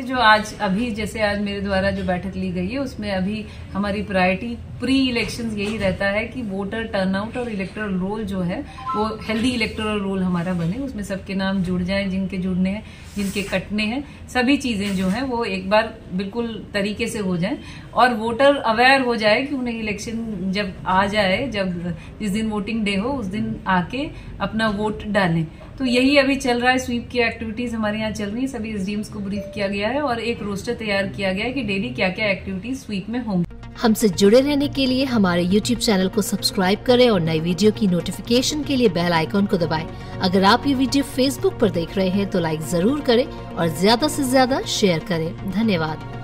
से जो आज अभी जैसे आज मेरे द्वारा जो बैठक ली गई है उसमें अभी हमारी प्रायोरिटी प्री इलेक्शंस यही रहता है कि वोटर टर्नआउट और इलेक्टोरल रोल जो है वो हेल्दी इलेक्टोरल रोल हमारा बने, उसमें सबके नाम जुड़ जाएं, जिनके जुड़ने हैं जिनके कटने हैं सभी चीज़ें जो हैं वो एक बार बिल्कुल तरीके से हो जाएं और वोटर अवेयर हो जाए कि उन्हें इलेक्शन जब आ जाए, जब जिस दिन वोटिंग डे हो उस दिन आके अपना वोट डालें। तो यही अभी चल रहा है, स्वीप की एक्टिविटीज़ हमारे यहाँ चल रही है, सभी एसडीएम्स को ब्रीफ किया गया है और एक रोस्टर तैयार किया गया है कि डेली क्या क्या एक्टिविटीज स्वीप में होंगी। हमसे जुड़े रहने के लिए हमारे YouTube चैनल को सब्सक्राइब करें और नई वीडियो की नोटिफिकेशन के लिए बेल आइकॉन को दबाएं। अगर आप ये वीडियो Facebook पर देख रहे हैं तो लाइक जरूर करें और ज्यादा से ज्यादा शेयर करें। धन्यवाद।